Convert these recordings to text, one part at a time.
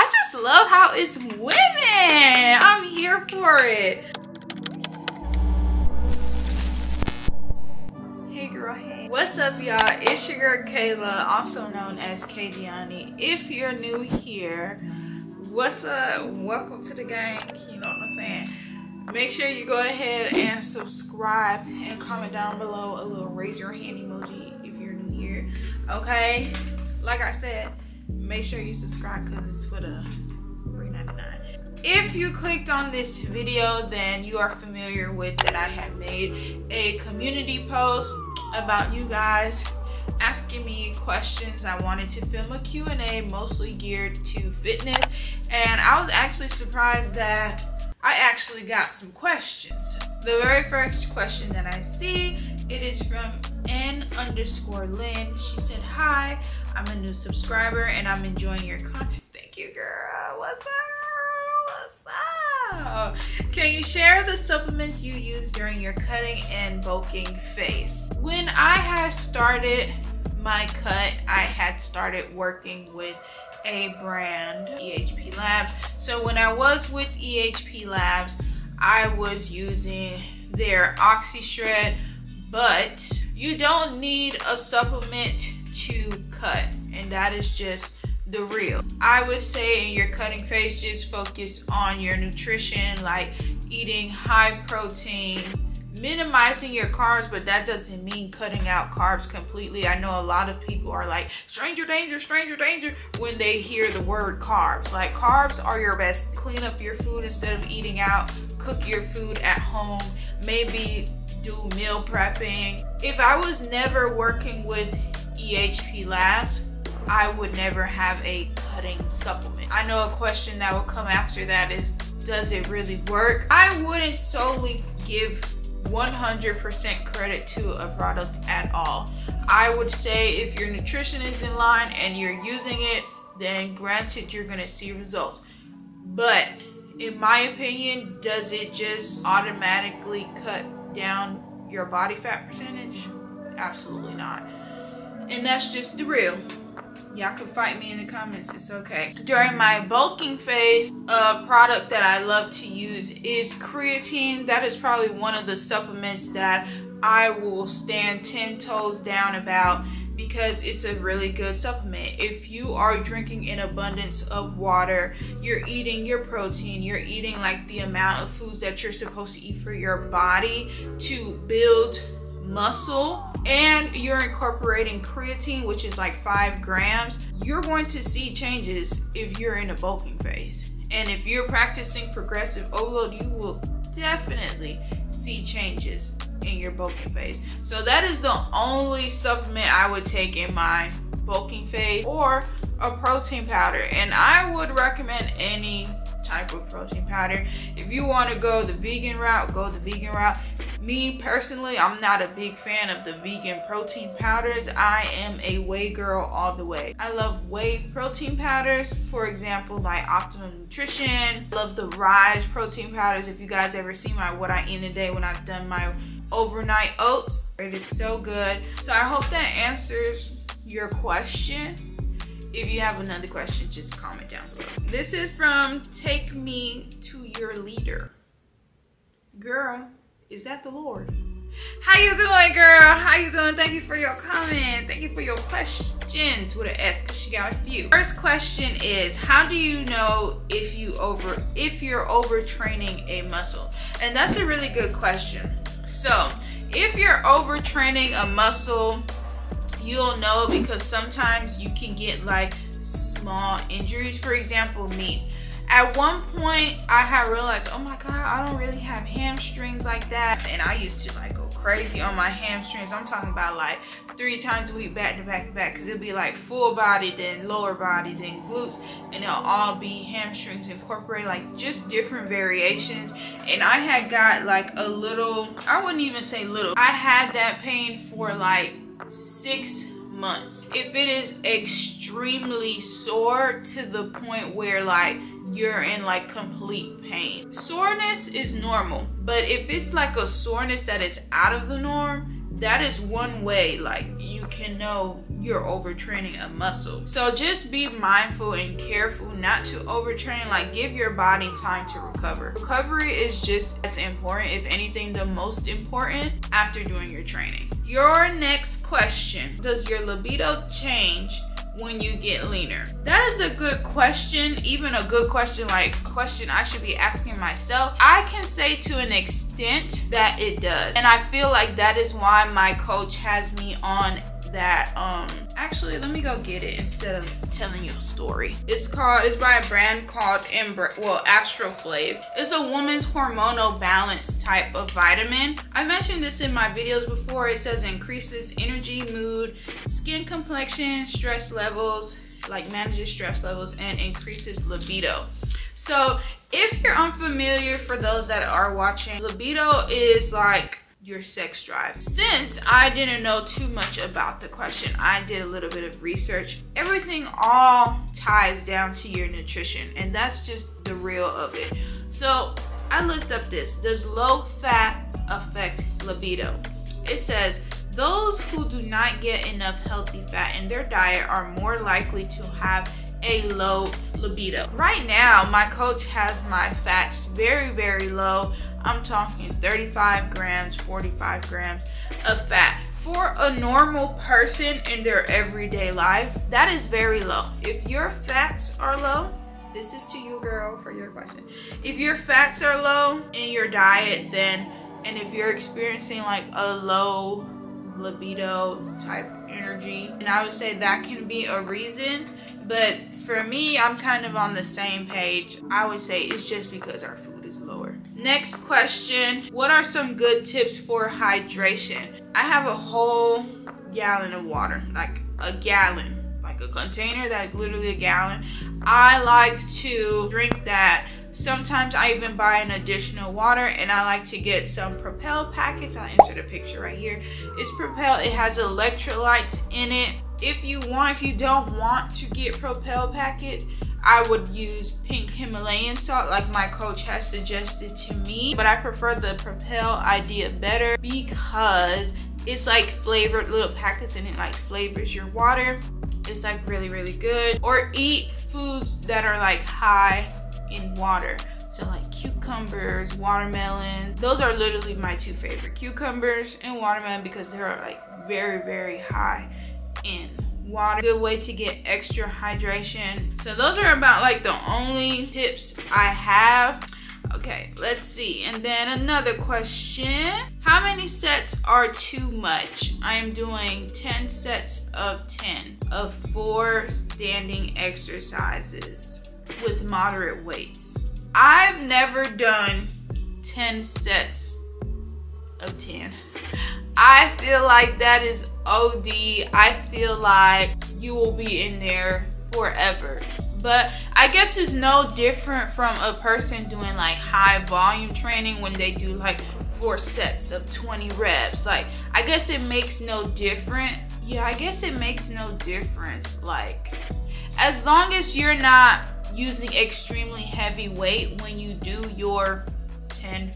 I just love how it's women. I'm here for it. Hey girl, hey. What's up y'all? It's your girl Kayla, also known as KDiani. If you're new here, what's up? Welcome to the gang. You know what I'm saying? Make sure you go ahead and subscribe and comment down below a little raise your hand emoji if you're new here. Okay, like I said, make sure you subscribe because it's for the $3.99. If you clicked on this video, then you are familiar with that I have made a community post about you guys asking me questions. I wanted to film a Q&A mostly geared to fitness, and I was actually surprised that I actually got some questions. The very first question that I see, it is from N_Lynn. She said, hi, I'm a new subscriber and I'm enjoying your content. Thank you, girl. What's up? What's up? Can you share the supplements you use during your cutting and bulking phase? When I had started my cut, I had started working with a brand, EHP Labs. So when I was with EHP Labs, I was using their OxyShred, but you don't need a supplement to cut, and that is just the real. I would say in your cutting phase, just focus on your nutrition, like eating high protein, minimizing your carbs, but that doesn't mean cutting out carbs completely. I know a lot of people are like, stranger danger, when they hear the word carbs. Like, carbs are your best. Clean up your food instead of eating out, cook your food at home, maybe do meal prepping. If I was never working with EHP Labs, I would never have a cutting supplement. I know a question that will come after that is, does it really work? I wouldn't solely give 100% credit to a product at all. I would say if your nutrition is in line and you're using it, then granted, you're gonna see results. But in my opinion, does it just automatically cut down your body fat percentage? Absolutely not. And that's just the real. Y'all can fight me in the comments, it's okay. During my bulking phase, a product that I love to use is creatine. That is probably one of the supplements that I will stand 10 toes down about because it's a really good supplement. If you are drinking an abundance of water, you're eating your protein, you're eating like the amount of foods that you're supposed to eat for your body to build muscle, and you're incorporating creatine, which is like 5 grams, you're going to see changes if you're in a bulking phase. And if you're practicing progressive overload, you will definitely see changes in your bulking phase. So that is the only supplement I would take in my bulking phase, or a protein powder. And I would recommend any type of protein powder. If you want to go the vegan route, go the vegan route. Me personally, I'm not a big fan of the vegan protein powders. I am a whey girl all the way. I love whey protein powders, for example, like Optimum Nutrition. I love the Rise protein powders. If you guys ever see my what I eat in a day when I've done my overnight oats, it is so good. So I hope that answers your question. If you have another question, just comment down below. This is from Take Me to Your Leader. Girl, is that the Lord? How you doing, girl? How you doing? Thank you for your comment. Thank you for your questions with an S, because she got a few. First question is, how do you know if you're overtraining a muscle? And that's a really good question. So if you're overtraining a muscle, you'll know because sometimes you can get like small injuries. For example, me. At one point, I had realized, oh my God, I don't really have hamstrings like that. And I used to like go crazy on my hamstrings. I'm talking about like 3 times a week, back to back to back, because it'll be like full body, then lower body, then glutes, and it'll all be hamstrings incorporated, like just different variations. And I had got like a little, I wouldn't even say little, I had that pain for like 6 months. If it is extremely sore to the point where like you're in like complete pain. Soreness is normal, but if it's like a soreness that is out of the norm, that is one way like you can know you're overtraining a muscle. So just be mindful and careful not to overtrain. Like, give your body time to recover. Recovery is just as important, if anything, the most important after doing your training. Your next question: does your libido change when you get leaner? That is a good question, even a good question, like question I should be asking myself. I can say to an extent that it does. And I feel like that is why my coach has me on that. Actually, let me go get it instead of telling you a story. It's by a brand called Embra, well, Astroflave. It's a woman's hormonal balance type of vitamin. I mentioned this in my videos before. It says increases energy, mood, skin complexion, stress levels, like manages stress levels, and increases libido. So if you're unfamiliar, for those that are watching, libido is like your sex drive. Since I didn't know too much about the question, I did a little bit of research. Everything all ties down to your nutrition, and that's just the real of it. So I looked up this: does low fat affect libido? It says those who do not get enough healthy fat in their diet are more likely to have a low libido. Right now, my coach has my fats very, very low. I'm talking 35 grams, 45 grams of fat. For a normal person in their everyday life, that is very low. If your fats are low, this is to you, girl, for your question. If your fats are low in your diet, then, and if you're experiencing like a low libido type energy, and I would say that can be a reason. But for me, I'm kind of on the same page. I would say it's just because our food is lower. Next question: what are some good tips for hydration? I have a whole gallon of water, like a gallon, like a container that is literally a gallon. I like to drink that. Sometimes I even buy an additional water, and I like to get some Propel packets. I'll insert a picture right here. It's Propel. It has electrolytes in it. If you want, if you don't want to get Propel packets, I would use pink Himalayan salt like my coach has suggested to me. But I prefer the Propel idea better because it's like flavored little packets, and it like flavors your water. It's like really, really good. Or eat foods that are like high in water. So like cucumbers, watermelons. Those are literally my two favorite, cucumbers and watermelon, because they're like very, very high in water. Good way to get extra hydration. So those are about like the only tips I have. Okay, let's see. And then another question: how many sets are too much? I am doing 10 sets of 10 of 4 standing exercises with moderate weights. I've never done 10 sets of 10. I feel like that is OD. I feel like you will be in there forever. But I guess it's no different from a person doing like high volume training when they do like 4 sets of 20 reps. Like, I guess it makes no difference. Yeah, I guess it makes no difference. Like, as long as you're not using extremely heavy weight when you do your 10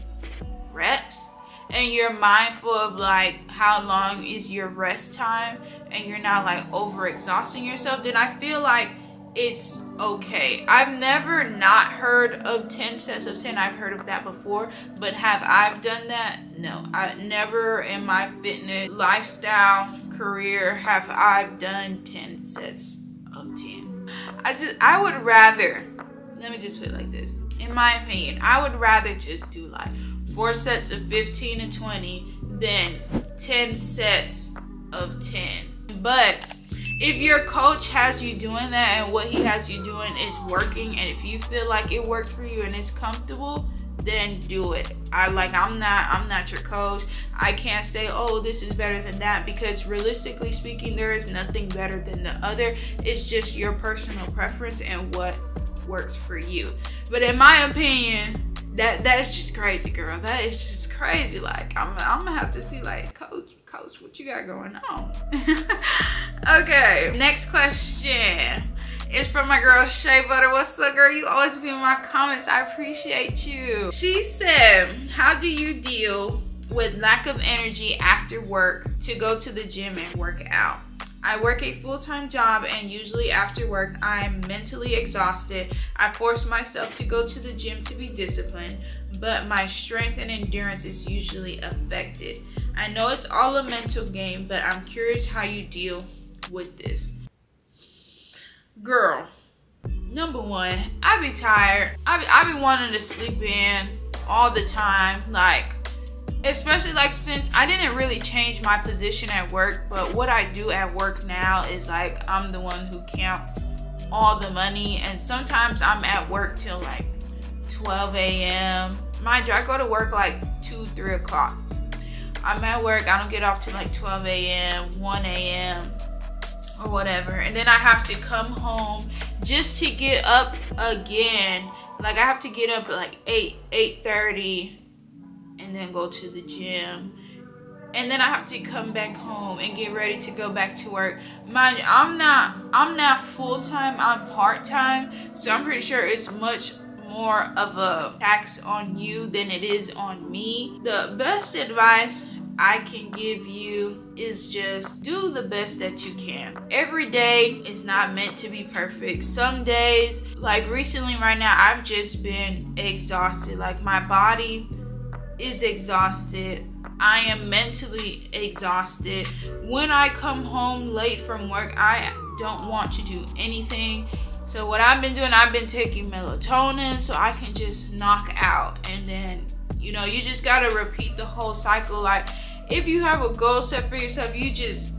reps, and you're mindful of like how long is your rest time, and you're not like over exhausting yourself, then I feel like it's okay. I've never not heard of 10 sets of 10. I've heard of that before, but have I done that? No, I never in my fitness lifestyle career have I done 10 sets of 10. I would rather, let me just put it like this, in my opinion, I would rather just do like 4 sets of 15 and 20 than 10 sets of 10. But if your coach has you doing that, and what he has you doing is working, and if you feel like it works for you and it's comfortable, then do it. I'm not your coach. I can't say, oh, this is better than that, because realistically speaking, there is nothing better than the other. It's just your personal preference and what works for you. But in my opinion, that's just crazy, girl. That is just crazy. Like, I'm gonna have to see like, coach, what you got going on? Okay, next question is from my girl Shea Butter. What's up, girl? You always be in my comments. I appreciate you. She said, how do you deal with lack of energy after work to go to the gym and work out? I work a full-time job, and usually after work, I'm mentally exhausted. I force myself to go to the gym to be disciplined, but my strength and endurance is usually affected. I know it's all a mental game, but I'm curious how you deal with this. Girl, number one, I be tired. I be wanting to sleep in all the time, like, especially like since I didn't really change my position at work, but what I do at work now is like I'm the one who counts all the money, and sometimes I'm at work till like 12 a.m. Mind you, I go to work like 2-3 o'clock. I'm at work, I don't get off till like 12 a.m., 1 a.m. or whatever, and then I have to come home just to get up again. Like I have to get up at like 8, 8:30. And then go to the gym, and then I have to come back home and get ready to go back to work. Mind you, I'm not full-time, I'm part-time, so I'm pretty sure it's much more of a tax on you than it is on me. The best advice I can give you is just do the best that you can. Every day is not meant to be perfect. Some days, like recently right now, I've just been exhausted. Like my body is exhausted. I am mentally exhausted. When I come home late from work, I don't want to do anything. So what I've been doing, I've been taking melatonin so I can just knock out. And then, you know, you just gotta repeat the whole cycle. Like if you have a goal set for yourself, you just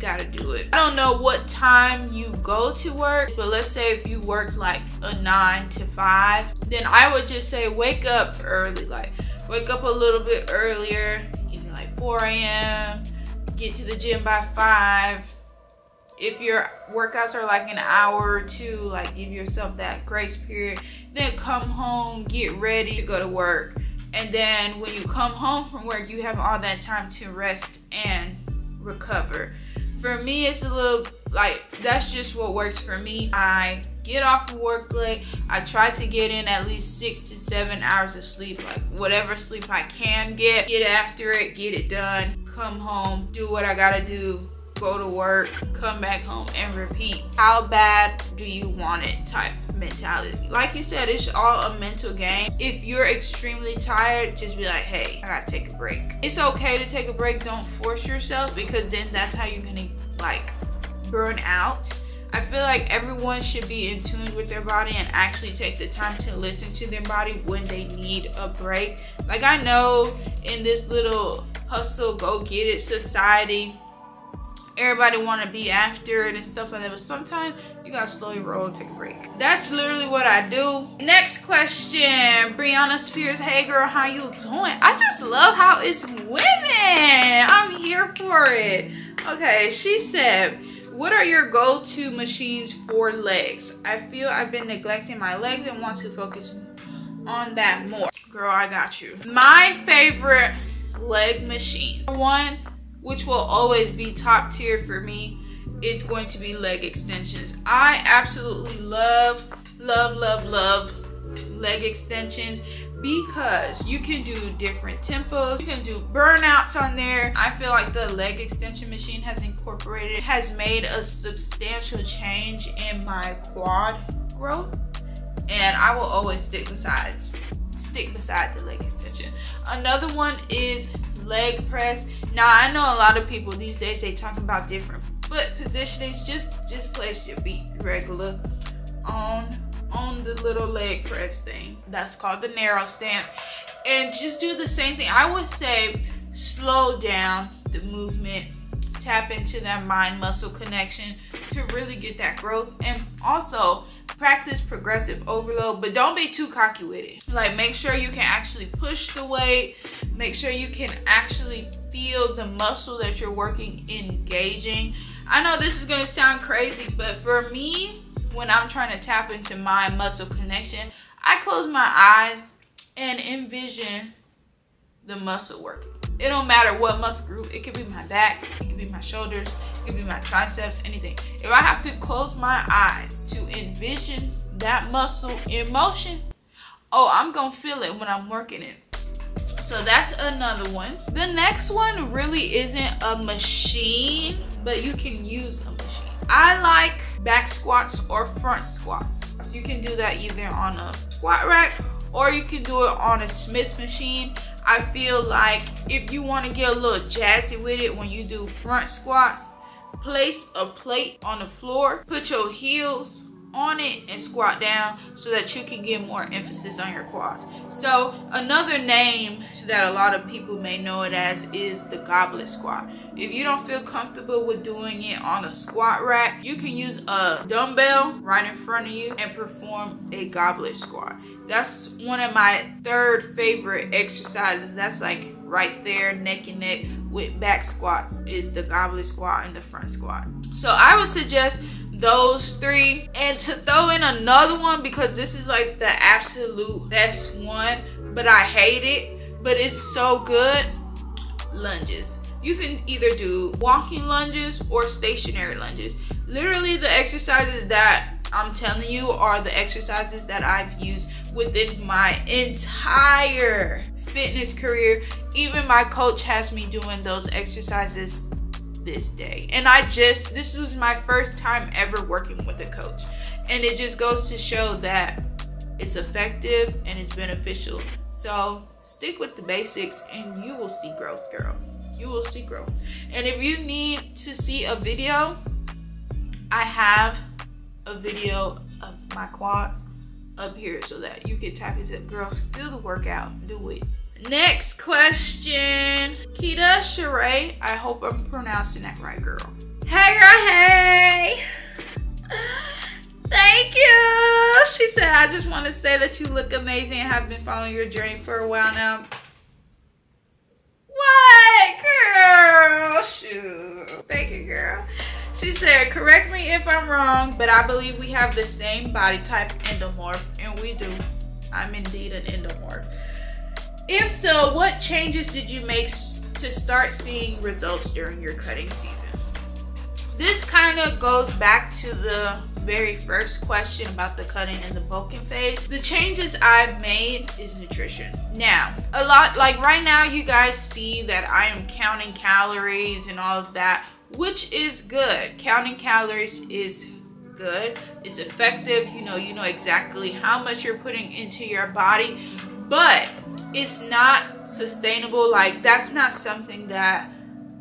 gotta do it. I don't know what time you go to work, but let's say if you work like a 9 to 5, then I would just say wake up early. Like wake up a little bit earlier, even like 4 a.m., get to the gym by 5. If your workouts are like an hour or two, like give yourself that grace period. Then come home, get ready to go to work. And then when you come home from work, you have all that time to rest and recover. For me, it's a little, like, that's just what works for me. I get off work late. I try to get in at least 6 to 7 hours of sleep, like whatever sleep I can get. Get after it, get it done, come home, do what I gotta do, go to work, come back home, and repeat. How bad do you want it type mentality. Like you said, it's all a mental game. If you're extremely tired, just be like, hey, I gotta take a break. It's okay to take a break. Don't force yourself, because then that's how you're gonna like burn out. I feel like everyone should be in tune with their body and actually take the time to listen to their body when they need a break. Like I know in this little hustle, go get it society, everybody want to be after it and stuff like that, but sometimes you gotta slowly roll and take a break. That's literally what I do. Next question, Brianna Spears. Hey girl, how you doing? I just love how it's women. I'm here for it. Okay, she said, what are your go-to machines for legs? I feel I've been neglecting my legs and want to focus on that more. Girl, I got you. My favorite leg machines. One, which will always be top tier for me, is going to be leg extensions. I absolutely love, love, love, love leg extensions, because you can do different tempos, you can do burnouts on there. I feel like the leg extension machine has made a substantial change in my quad growth, and I will always stick beside the leg extension. Another one is leg press. Now I know a lot of people these days, they talk about different foot positionings. Just place your feet regular on the little leg press thing. That's called the narrow stance. And just do the same thing. I would say slow down the movement, tap into that mind muscle connection to really get that growth, and also practice progressive overload, but don't be too cocky with it. Like make sure you can actually push the weight, make sure you can actually feel the muscle that you're working engaging. I know this is gonna sound crazy, but for me, when I'm trying to tap into my muscle connection, I close my eyes and envision the muscle working. It don't matter what muscle group. It could be my back, it could be my shoulders, it could be my triceps, anything. If I have to close my eyes to envision that muscle in motion, oh, I'm gonna feel it when I'm working it. So that's another one. The next one really isn't a machine, but you can use a machine. I like back squats or front squats. So you can do that either on a squat rack or you can do it on a Smith machine. I feel like if you want to get a little jazzy with it when you do front squats, place a plate on the floor, put your heels on it and squat down so that you can get more emphasis on your quads. So another name that a lot of people may know it as is the goblet squat. If you don't feel comfortable with doing it on a squat rack, you can use a dumbbell right in front of you and perform a goblet squat. That's one of my third favorite exercises. That's like right there, neck and neck with back squats, is the goblet squat and the front squat. So I would suggest those three, and to throw in another one because this is like the absolute best one, but I hate it, but it's so good. Lunges. You can either do walking lunges or stationary lunges. Literally the exercises that I'm telling you are the exercises that I've used within my entire fitness career. Even my coach has me doing those exercises this day, and this was my first time ever working with a coach, and it just goes to show that it's effective and it's beneficial. So stick with the basics and you will see growth, girl. You will see growth. And if you need to see a video, I have a video of my quads up here so that you can type into girl, still the workout, do it. Next question, Keita Sheree. I hope I'm pronouncing that right, girl. Hey, girl, hey. Thank you. She said, I just want to say that you look amazing and have been following your journey for a while now. What, girl? Shoot. Thank you, girl. She said, correct me if I'm wrong, but I believe we have the same body type, endomorph, and we do. I'm indeed an endomorph. If so, what changes did you make to start seeing results during your cutting season? This kind of goes back to the very first question about the cutting and the bulking phase. The changes I've made is nutrition. Now, a lot, like right now, you guys see that I am counting calories and all of that, which is good. Counting calories is good. It's effective. You know exactly how much you're putting into your body, but it's not sustainable. Like, that's not something that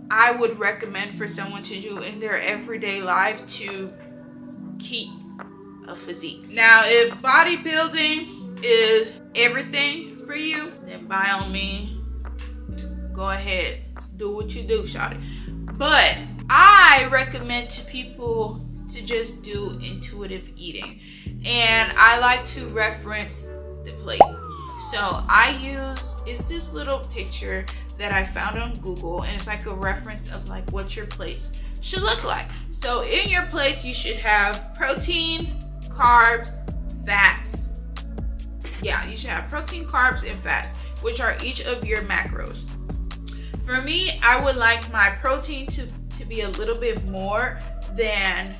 I would recommend for someone to do in their everyday life to keep a physique. Now, if bodybuilding is everything for you, then by all means, go ahead, do what you do, shawty. But I recommend to people to just do intuitive eating. And I like to reference the plate. So I use, it's this little picture that I found on Google, and it's like a reference of like what your plates should look like. So in your plates, you should have protein, carbs, fats. Yeah, you should have protein, carbs, and fats, which are each of your macros. For me, I would like my protein to be a little bit more than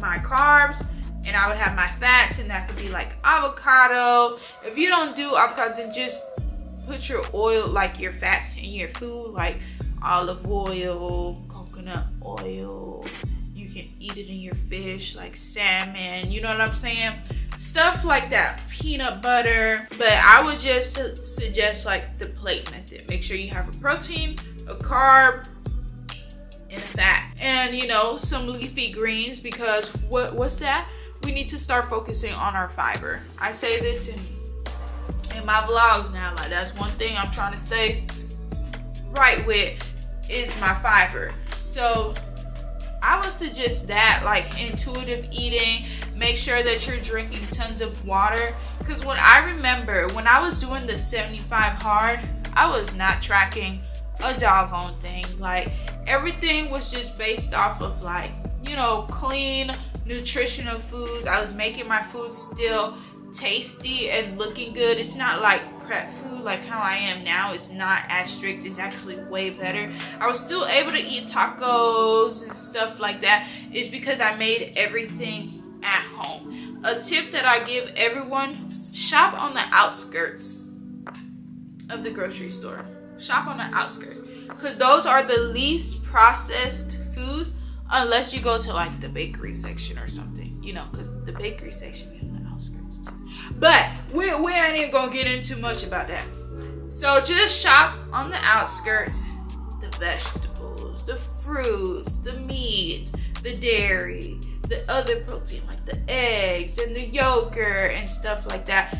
my carbs. And I would have my fats, and that could be like avocado. If you don't do avocado, then just put your oil, like your fats in your food, like olive oil, coconut oil. You can eat it in your fish, like salmon, you know what I'm saying? Stuff like that, peanut butter. But I would just suggest like the plate method. Make sure you have a protein, a carb, and a fat. And you know, some leafy greens, because what's that? We need to start focusing on our fiber. I say this in my vlogs now, like that's one thing I'm trying to stay right with is my fiber. So I would suggest that, like intuitive eating, make sure that you're drinking tons of water. Because when I remember, when I was doing the 75 hard, I was not tracking a doggone thing. Like everything was just based off of like, you know, clean, nutritional foods. I was making my food still tasty and looking good. It's not like prep food, like how I am now. It's not as strict. It's actually way better. I was still able to eat tacos and stuff like that. It's because I made everything at home. A tip that I give everyone, shop on the outskirts of the grocery store. shop on the outskirts, because those are the least processed foods, unless you go to like the bakery section or something, you know, because the bakery section is on the outskirts too. But we ain't even gonna get into much about that. So just shop on the outskirts, the vegetables, the fruits, the meat, the dairy, the other protein like the eggs and the yogurt and stuff like that.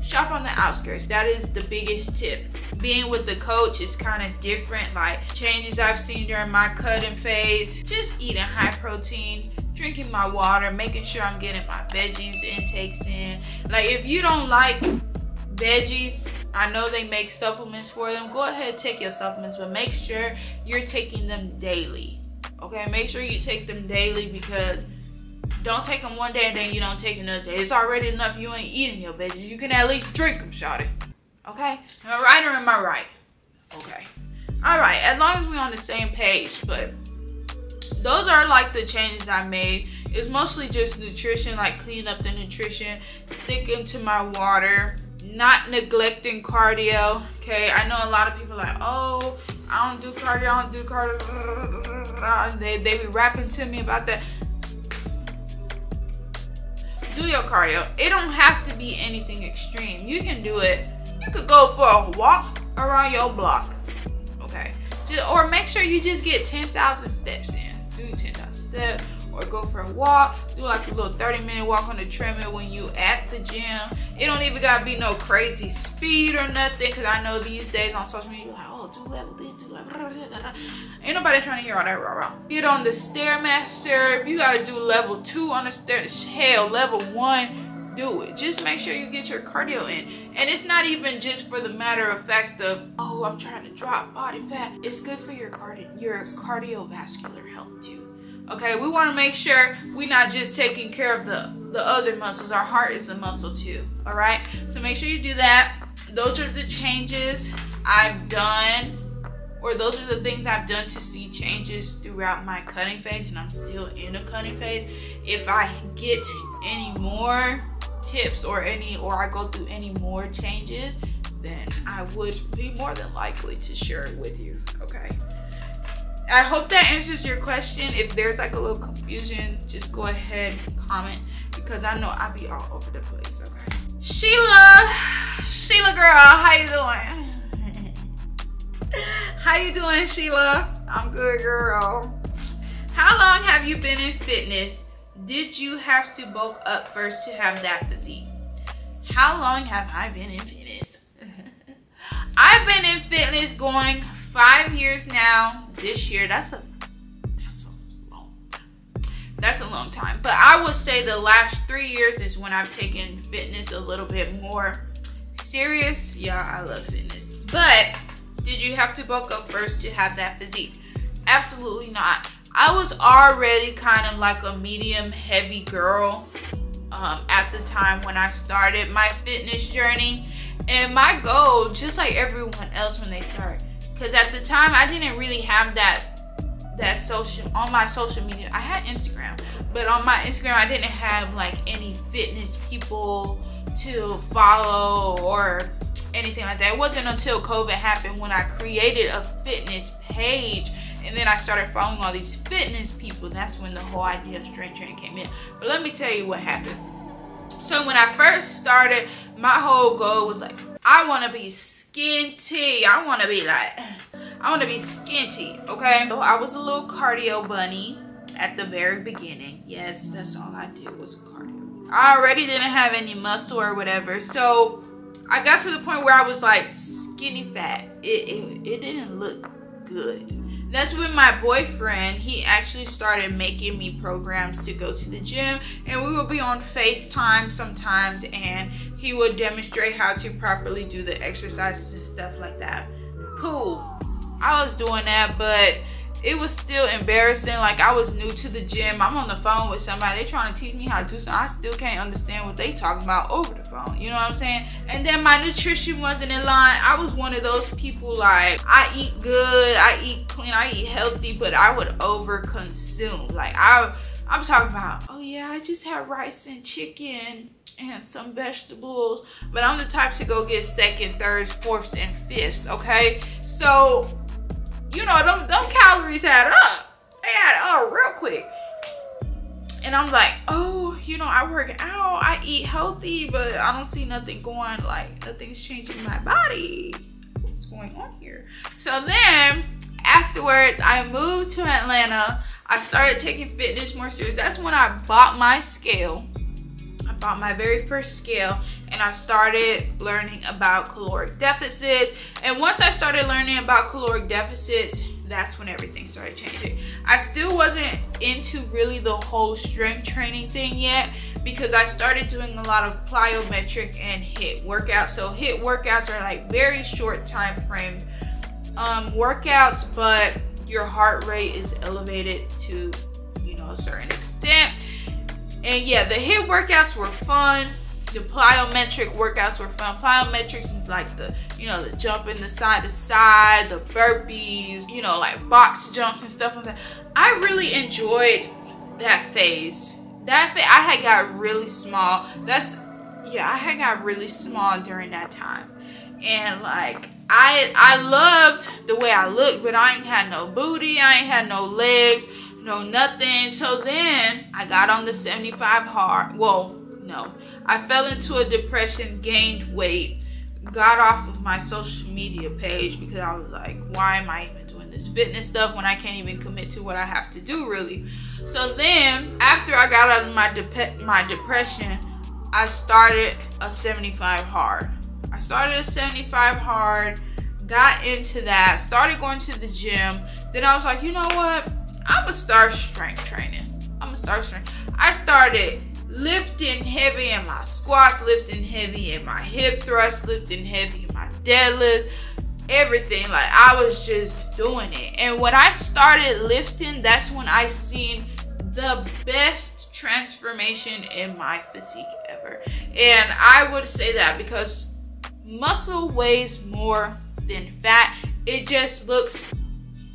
Shop on the outskirts. That is the biggest tip. Being with the coach is kind of different, like changes I've seen during my cutting phase. Just eating high protein, drinking my water, making sure I'm getting my veggies intakes in. Like if you don't like veggies, I know they make supplements for them. Go ahead and take your supplements, but make sure you're taking them daily. Okay, make sure you take them daily, because don't take them one day and then you don't take another day. It's already enough you ain't eating your veggies. You can at least drink them, shawty. Okay? Am I right or am I right? Okay. Alright, as long as we're on the same page. But those are like the changes I made. It's mostly just nutrition, like cleaning up the nutrition, sticking to my water, not neglecting cardio. Okay, I know a lot of people are like, oh, I don't do cardio, I don't do cardio. They be rapping to me about that. Do your cardio. It don't have to be anything extreme. You can do it. You could go for a walk around your block. Okay. Or make sure you just get 10,000 steps in. Do 10,000 steps or go for a walk. Do like a little 30-minute walk on the treadmill when you at the gym. It don't even gotta be no crazy speed or nothing, because I know these days on social media, you're like, oh, 2 level, this 2 level. Ain't nobody trying to hear all that rah-rah. Get on the Stairmaster. If you gotta do level 2 on the stair, hell, level 1, do it. Just make sure you get your cardio in. And it's not even just for the matter of fact of, oh, I'm trying to drop body fat. It's good for your cardiovascular health too. Okay, we want to make sure we're not just taking care of the other muscles. Our heart is a muscle too, all right? So make sure you do that. Those are the changes I've done, or those are the things I've done to see changes throughout my cutting phase, and I'm still in a cutting phase. If I get any more tips or I go through any more changes, then I would be more than likely to share it with you, okay? I hope that answers your question. If there's like a little confusion, just go ahead and comment, because I know I be all over the place, okay? Sheila girl, how you doing? How you doing, Sheila? I'm good, girl. How long have you been in fitness? Did you have to bulk up first to have that physique? How long have I been in fitness? I've been in fitness going 5 years now. This year, that's a long time. That's a long time. But I would say the last 3 years is when I've taken fitness a little bit more serious. Yeah, I love fitness. But did you have to bulk up first to have that physique? Absolutely not. I was already kind of like a medium heavy girl at the time when I started my fitness journey. And my goal, just like everyone else when they start, because at the time I didn't really have that social on my social media. I had Instagram, but on my Instagram I didn't have like any fitness people to follow or anything like that. It wasn't until COVID happened when I created a fitness page, and then I started following all these fitness people. That's when the whole idea of strength training came in. But let me tell you what happened. So when I first started, my whole goal was like, I want to be skinty. I want to be skinty, okay? So I was a little cardio bunny at the very beginning. Yes, that's all I did was cardio. I already didn't have any muscle or whatever. So I got to the point where I was like skinny fat. It didn't look good. That's when my boyfriend, he actually started making me programs to go to the gym, and we would be on FaceTime sometimes, and he would demonstrate how to properly do the exercises and stuff like that. Cool. I was doing that, but it was still embarrassing. Like, I was new to the gym. I'm on the phone with somebody. They trying to teach me how to do something. I still can't understand what they talking about over the phone. You know what I'm saying? And then my nutrition wasn't in line. I was one of those people, like, I eat good, I eat clean, I eat healthy, but I would overconsume. Like, I'm talking about, oh yeah, I just had rice and chicken and some vegetables. But I'm the type to go get second, thirds, fourths, and fifths, okay? So, you know, them calories add up. They add up real quick. And I'm like, oh, you know, I work out, I eat healthy, but I don't see nothing going, like, nothing's changing my body. What's going on here? So then, afterwards, I moved to Atlanta. I started taking fitness more serious. That's when I bought my scale. I bought my very first scale, and I started learning about caloric deficits. And once I started learning about caloric deficits, that's when everything started changing. I still wasn't into really the whole strength training thing yet, because I started doing a lot of plyometric and HIIT workouts. So HIIT workouts are like very short time frame workouts, but your heart rate is elevated to, you know, a certain extent. And yeah, the HIIT workouts were fun. The plyometric workouts were fun. Plyometrics is like the, you know, the jumping the side to side, the burpees, you know, like box jumps and stuff like that. I really enjoyed that phase. I had got really small. I had got really small during that time. And like, I loved the way I looked, but I ain't had no booty, I ain't had no legs, no nothing. So then I got on the 75 hard. Well, no, I fell into a depression, gained weight, got off of my social media page because I was like, why am I even doing this fitness stuff when I can't even commit to what I have to do, really? So then, after I got out of my depression, I started a 75 hard. I started a 75 hard, got into that, started going to the gym. Then I was like, you know what? I'm going to start strength training. I started lifting heavy in my squats, lifting heavy in my hip thrusts, lifting heavy in my deadlifts, everything. Like, I was just doing it. And when I started lifting, that's when I seen the best transformation in my physique ever. And I would say that because muscle weighs more than fat. It just looks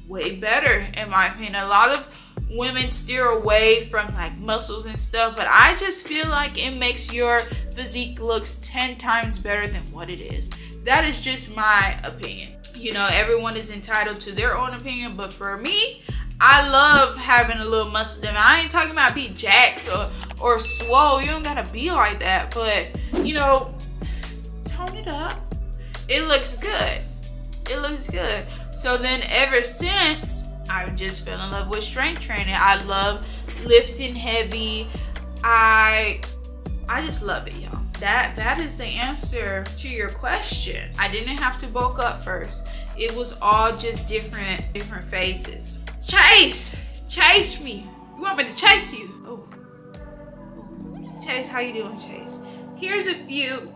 way better, in my opinion. A lot of women steer away from like muscles and stuff, but I just feel like it makes your physique looks 10 times better than what it is. That is just my opinion. You know, everyone is entitled to their own opinion, but for me, I love having a little muscle. I ain't talking about be jacked or swole. You don't gotta be like that, but you know, tone it up. It looks good. So then ever since, I just fell in love with strength training. I love lifting heavy. I just love it, y'all. That is the answer to your question. I didn't have to bulk up first. It was all just different phases. Chase me. You want me to chase you? Oh. Chase, how you doing, Chase? Here's a few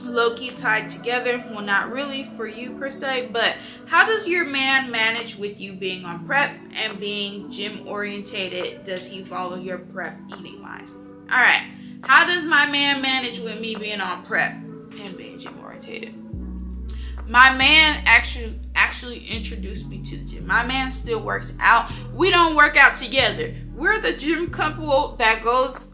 low-key tied together. Well, not really for you per se, but how does your man manage with you being on prep and being gym orientated? Does he follow your prep eating lines? All right, how does my man manage with me being on prep and being gym orientated? My man actually introduced me to the gym. My man still works out. We don't work out together. We're the gym couple that goes.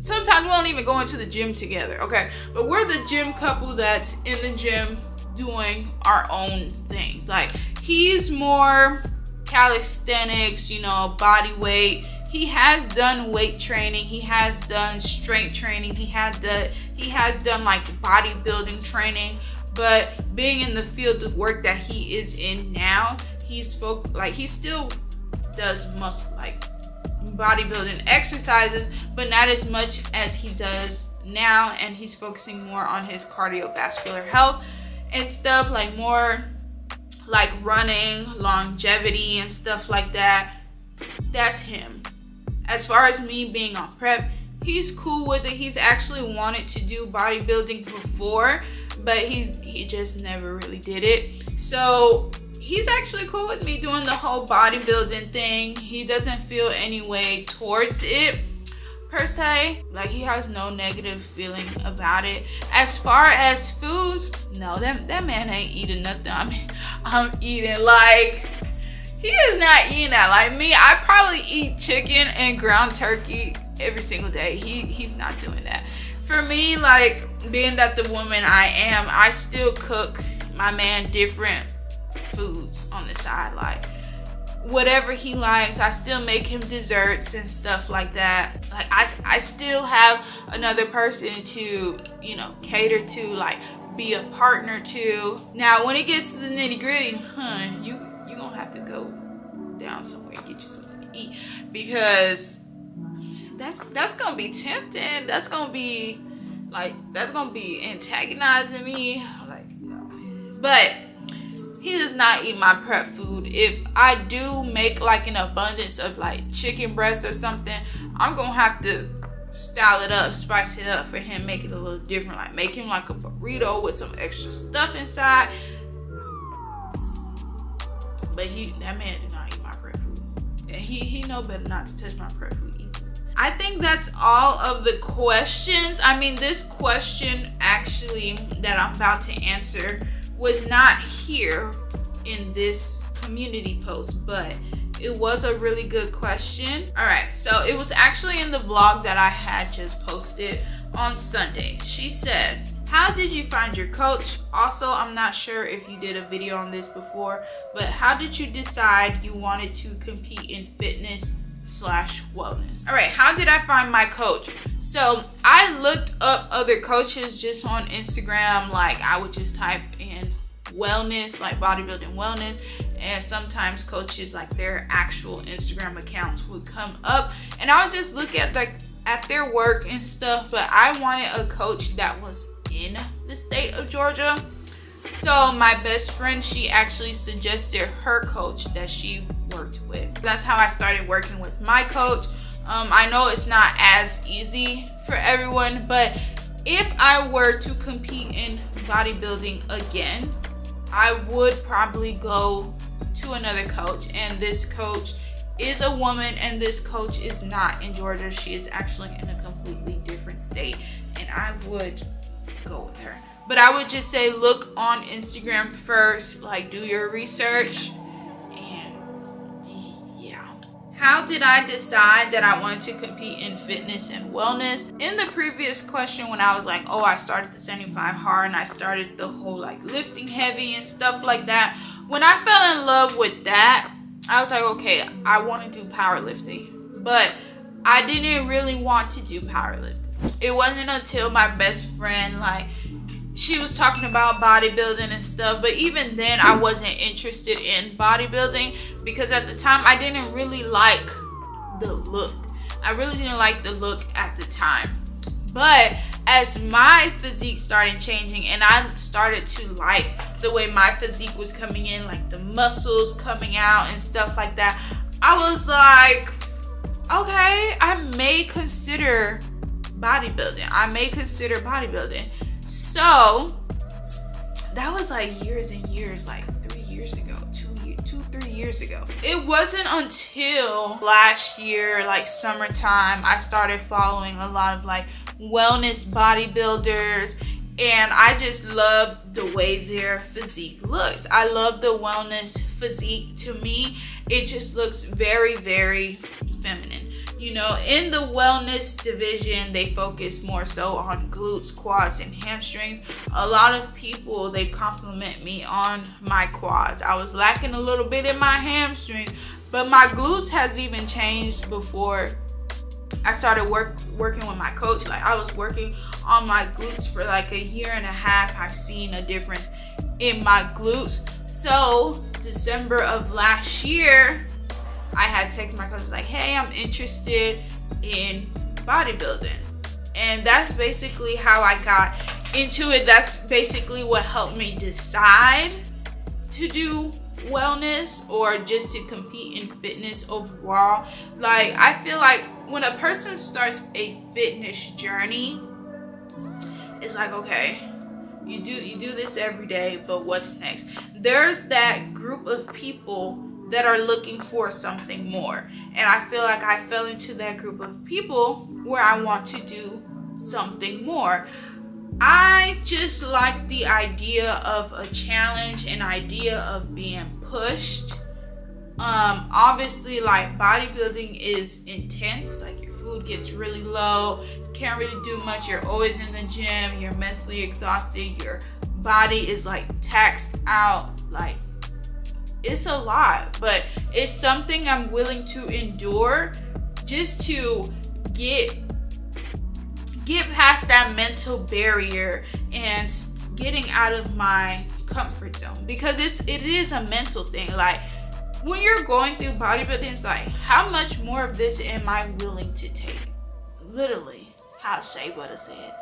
Sometimes we don't even go into the gym together, okay? But we're the gym couple that's in the gym doing our own things. Like, he's more calisthenics, you know, body weight. He has done weight training. He has done strength training. He has done like bodybuilding training. But being in the field of work that he is in now, he still does muscle, like, bodybuilding exercises, but not as much as he does now, and he's focusing more on his cardiovascular health and stuff, like more like running, longevity and stuff like that. That's him. As far as me being on prep, he's cool with it. He's actually wanted to do bodybuilding before, but he just never really did it. So he's actually cool with me doing the whole bodybuilding thing. He doesn't feel any way towards it, per se. Like, he has no negative feeling about it. As far as foods, no, that man ain't eating nothing. I mean, I'm eating like, he is not eating that like me. I probably eat chicken and ground turkey every single day. He's not doing that. For me, like, being that the woman I am, I still cook my man different foods on the side, like whatever he likes. I still make him desserts and stuff like that. Like I still have another person to, you know, cater to, like be a partner to. Now when it gets to the nitty-gritty, hun, you gonna have to go down somewhere and get you something to eat, because that's gonna be tempting. That's gonna be like, that's gonna be antagonizing me, like, no. But he does not eat my prep food. If I do make like an abundance of like chicken breasts or something, I'm gonna have to style it up, spice it up for him, make it a little different, like make him like a burrito with some extra stuff inside. But that man did not eat my prep food, and he know better not to touch my prep food either. I think that's all of the questions. I mean, this question actually that I'm about to answer was not here in this community post, but it was a really good question. All right, so it was actually in the vlog that I had just posted on Sunday. She said, how did you find your coach? Also, I'm not sure if you did a video on this before, but how did you decide you wanted to compete in fitness/wellness? All right, how did I find my coach? So I looked up other coaches just on Instagram. Like I would just type in wellness, like bodybuilding wellness, and sometimes coaches, like their actual Instagram accounts would come up, and I would just look at like at their work and stuff. But I wanted a coach that was in the state of Georgia. So my best friend, she actually suggested her coach that she worked with. That's how I started working with my coach. I know it's not as easy for everyone, but if I were to compete in bodybuilding again, I would probably go to another coach, and this coach is a woman, and this coach is not in Georgia. She is actually in a completely different state, and I would go with her. But I would just say look on Instagram first, like do your research. How did I decide that I wanted to compete in fitness and wellness? In the previous question, when I was like, oh, I started the 75 hard and I started the whole like lifting heavy and stuff like that. When I fell in love with that, I was like, okay, I want to do powerlifting. But I didn't really want to do powerlifting. It wasn't until my best friend, like, she was talking about bodybuilding and stuff, but even then I wasn't interested in bodybuilding because at the time I didn't really like the look. I really didn't like the look at the time. But as my physique started changing and I started to like the way my physique was coming in, like the muscles coming out and stuff like that, I was like, okay, I may consider bodybuilding. I may consider bodybuilding. So that was like years and years, like 3 years ago, 2, 3 years ago. It wasn't until last year, like summertime, I started following a lot of like wellness bodybuilders, and I just love the way their physique looks. I love the wellness physique. To me, it just looks very, very feminine. You know, in the wellness division, they focus more so on glutes, quads, and hamstrings. A lot of people, they compliment me on my quads. I was lacking a little bit in my hamstrings, but my glutes has even changed before I started working with my coach. Like, I was working on my glutes for like a year and a half. I've seen a difference in my glutes. So, December of last year, I had texted my coach like, hey, I'm interested in bodybuilding. And that's basically how I got into it. That's basically what helped me decide to do wellness or just to compete in fitness overall. Like, I feel like when a person starts a fitness journey, it's like, okay, you do this every day, but what's next? There's that group of people that are looking for something more. And I feel like I fell into that group of people where I want to do something more. I just like the idea of a challenge, an idea of being pushed. Obviously, like bodybuilding is intense, like you're food gets really low, can't really do much, you're always in the gym, you're mentally exhausted, your body is like taxed out, like it's a lot, but it's something I'm willing to endure just to get past that mental barrier and getting out of my comfort zone, because it is a mental thing. Like when you're going through bodybuilding, it's like, how much more of this am I willing to take? Literally, how Shea Butter said,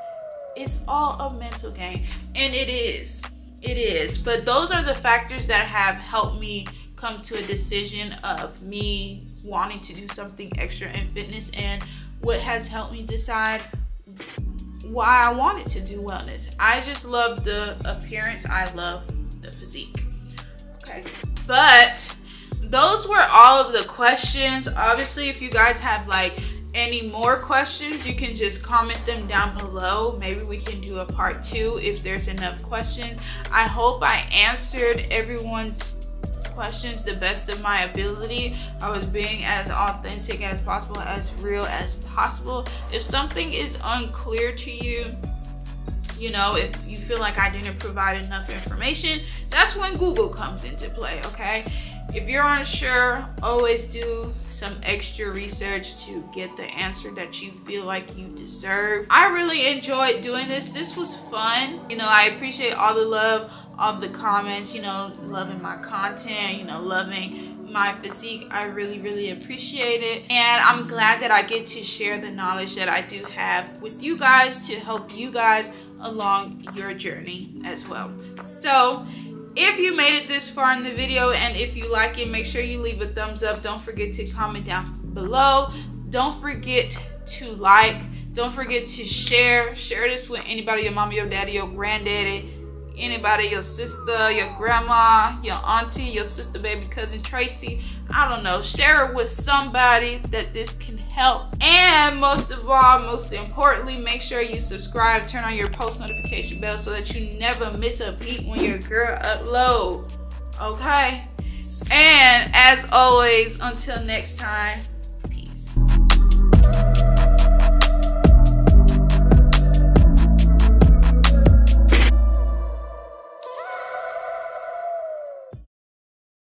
it's all a mental game, and it is. But those are the factors that have helped me come to a decision of me wanting to do something extra in fitness, and what has helped me decide why I wanted to do wellness. I just love the appearance, I love the physique. Okay, but those were all of the questions. Obviously, if you guys have like any more questions, you can just comment them down below. Maybe we can do a part 2 if there's enough questions. I hope I answered everyone's questions the best of my ability. I was being as authentic as possible, as real as possible. If something is unclear to you, you know, if you feel like I didn't provide enough information, that's when Google comes into play, okay? If you're unsure, always do some extra research to get the answer that you feel like you deserve. I really enjoyed doing this. This was fun. You know, I appreciate all the love, all the comments, you know, loving my content, you know, loving my physique. I really, really appreciate it. And I'm glad that I get to share the knowledge that I do have with you guys to help you guys along your journey as well. So, if you made it this far in the video and if you like it, make sure you leave a thumbs up. Don't forget to comment down below. Don't forget to like. Don't forget to share. Share this with anybody, your mama, your daddy, your granddaddy, anybody, your sister, your grandma, your auntie, your sister, baby, cousin, Tracy. I don't know. Share it with somebody that this can help. And most of all, most importantly, make sure you subscribe, turn on your post notification bell so that you never miss a beat when your girl uploads. Okay? And as always, until next time.